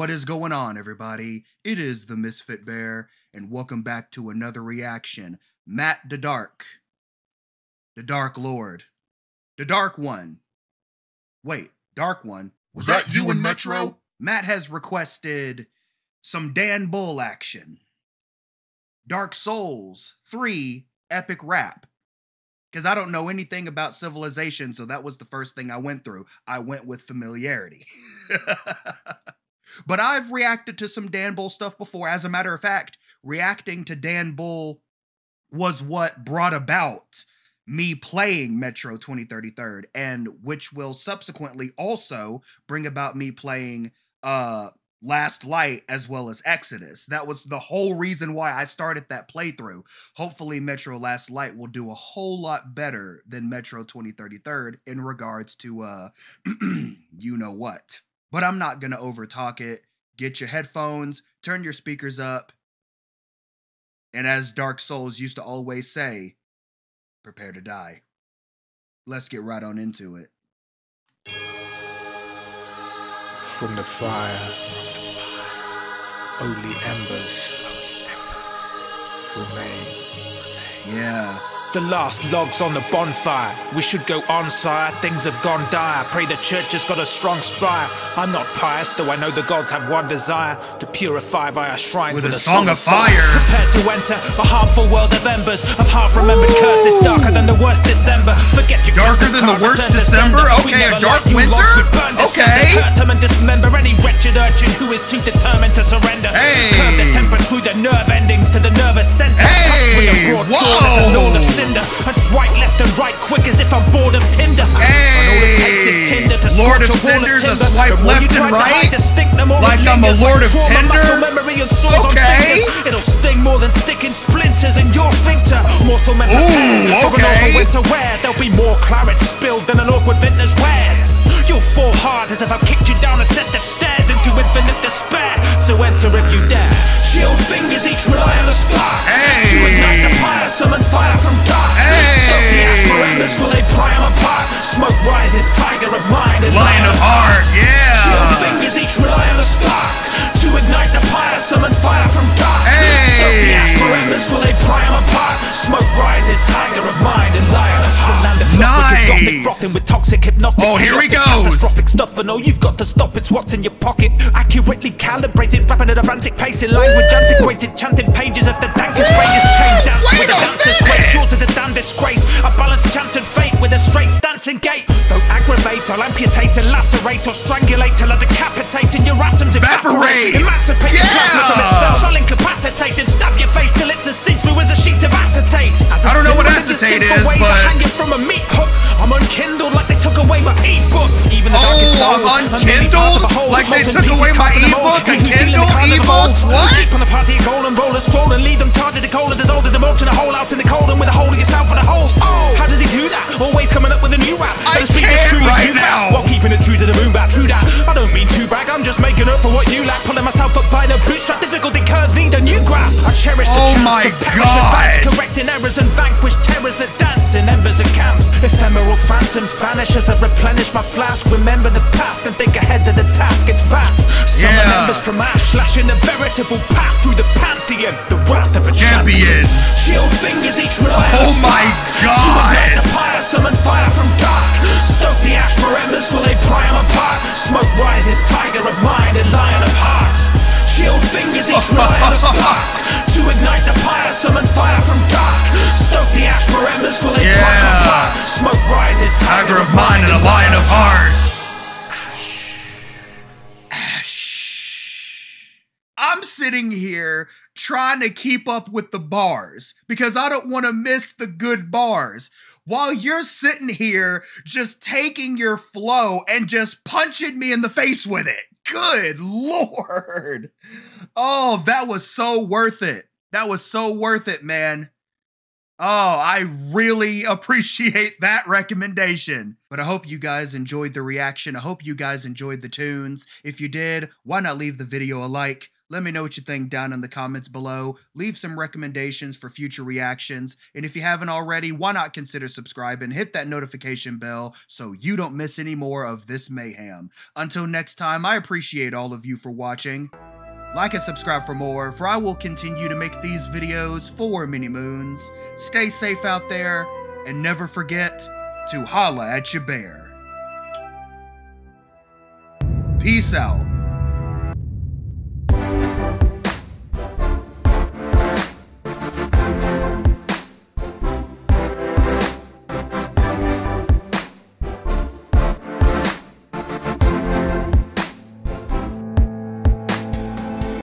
What is going on, everybody? It is the Misfit Bear, and welcome back to another reaction. Matt the Dark. The Dark Lord. The Dark One. Wait, Dark One? Was that you in Metro? Matt has requested some Dan Bull action. Dark Souls 3 Epic Rap. Because I don't know anything about civilization, so that was the first thing I went through. I went with familiarity. But I've reacted to some Dan Bull stuff before. As a matter of fact, reacting to Dan Bull was what brought about me playing Metro 2033, and which will subsequently also bring about me playing Last Light as well as Exodus. That was the whole reason why I started that playthrough. Hopefully Metro Last Light will do a whole lot better than Metro 2033 in regards to you know what. But I'm not going to overtalk it. Get your headphones, turn your speakers up, and as Dark Souls used to always say, prepare to die. Let's get right on into it. From the fire, only embers remain. Yeah. The last log's on the bonfire. We should go on, sire. Things have gone dire. Pray the church has got a strong spire. I'm not pious, though I know the gods have one desire, to purify by our shrine with a song of fire. Prepare to enter a harmful world of embers, of half-remembered curses, darker than the worst December. Forget your darker than the worst December? Okay, a dark winter? Okay. Hurt them and dismember any wretched urchin who is too determined to surrender. Hey. Curb their temper through the nerve endings to the nervous center. Hey. Whoa. And swipe left and right quick as if I'm bored of Tinder. Hey, and all it takes is Tinder to Lord of Cinders, a swipe left and right. Like I'm a Lord of Tinder. Okay. It'll sting more than sticking splinters in your sphincter. Mortal men prepare for another winter wear. There'll be more claret spilled than an awkward vintner's wares. You'll fall hard as if I've kicked you down a set of stairs into infinite despair. So enter if you dare. Chill fingers each rely on a spark. Hey. To ignite the pyre, summon fire from dark. Stop the aspirants for they pry them apart. Smoke rises, tiger of mind and lion of heart. Yeah. Chill fingers each rely on a spark. To ignite the pyre, summon fire from dark. Stop the aspirants for they pry them apart. Smoke rises, tiger of mind and lion of heart. Nice. With toxic, hypnotic, oh, here we go. Catastrophic stuff, and all you've got to stop it's what's in your pocket. Accurately calibrated, rapping at a frantic pace in language antiquated, chanted pages of the dankest rages, chain dance with a dancer's grace, short as a damn disgrace. A balanced chanted fate with a straight stancing gait. Don't aggravate, I'll amputate and lacerate or strangulate till I decapitate and your atoms evaporate. Emancipate the plasma from itself, I'll incapacitate and stab your face till it's as see-through as a sheet of acetate. As I don't know what acetate is, but I hang it from a meat hook. I'm unkindled like they took away my e-book. Even the darkest souls, I'm unkindled like they took away my e-book. Unkindled e-book? What? Keep on the party of gold and roll a scroll and leave them tarted to cold and dissolved in the mulch and a hole out in the cold and with a hole in yourself for the holes. Oh, how does he do that? Always coming up with a new rap. I can't right now. While keeping it true to the moon, back true that. I don't mean to brag, I'm just making up for what you lack. Pulling myself up by the bootstrap. Difficulty curves need a new graph. I cherish the chance to perish advance, correcting errors and vanquish terrors that dance in embers and camps. Ephemeral phantoms vanish as I replenish my flask. Remember the past and think ahead to the task. It's fast. Summon embers from ash, slashing a veritable path through the pantheon. The wrath of a champion. Chill fingers each rely on a spark. Oh my god! To ignite the pyre, summon fire from dark. Stoke the ash for embers, for they pry them apart. Smoke rises, tiger of mind and lion of heart. Chill fingers each rely on a spark. To ignite the pyre, summon fire from dark. Stoke the ash for embers, for they pry them apart. Smoke rises, tiger of mind and a lion of heart. Ash. I'm sitting here trying to keep up with the bars because I don't want to miss the good bars while you're sitting here just taking your flow and just punching me in the face with it. Good Lord. Oh, that was so worth it. That was so worth it, man. Oh, I really appreciate that recommendation. But I hope you guys enjoyed the reaction. I hope you guys enjoyed the tunes. If you did, why not leave the video a like? Let me know what you think down in the comments below. Leave some recommendations for future reactions. And if you haven't already, why not consider subscribing? Hit that notification bell so you don't miss any more of this mayhem. Until next time, I appreciate all of you for watching. Like and subscribe for more, for I will continue to make these videos for Mini Moons. Stay safe out there, and never forget to holla at your bear. Peace out.